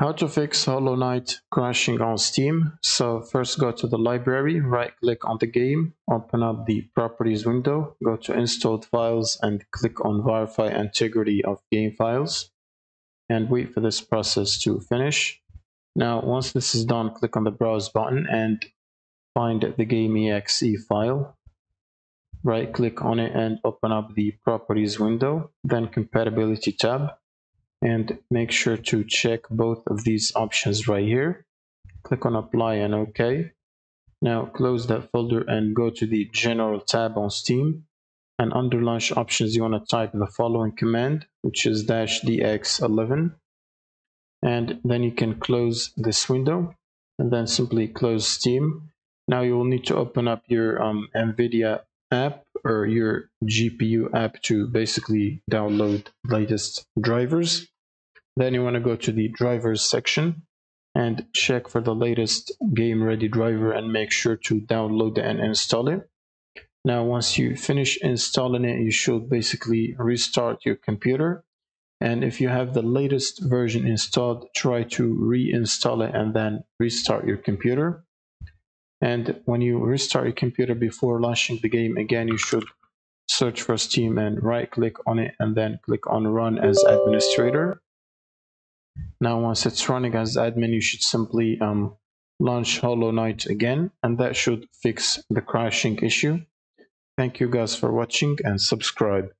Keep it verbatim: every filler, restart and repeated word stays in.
How to fix Hollow Knight crashing on Steam. So first go to the library, right click on the game, open up the properties window, go to installed files and click on verify integrity of game files and wait for this process to finish. Now once this is done, click on the browse button and find the game exe file. Right click on it and open up the properties window, then compatibility tab. And make sure to check both of these options right here. Click on apply and OK. Now close that folder and go to the general tab on Steam, and under launch options you want to type the following command, which is dash D X eleven, and then you can close this window and then simply close Steam. Now you will need to open up your um, NVIDIA app or your G P U app to basically download latest drivers. Then you want to go to the drivers section and check for the latest game ready driver and make sure to download and install it. Now once you finish installing it, you should basically restart your computer, and if you have the latest version installed, try to reinstall it and then restart your computer. And when you restart your computer, before launching the game again, you should search for Steam and right click on it and then click on run as administrator. Now once it's running as admin, you should simply um, launch Hollow Knight again, and that should fix the crashing issue. Thank you guys for watching and subscribe.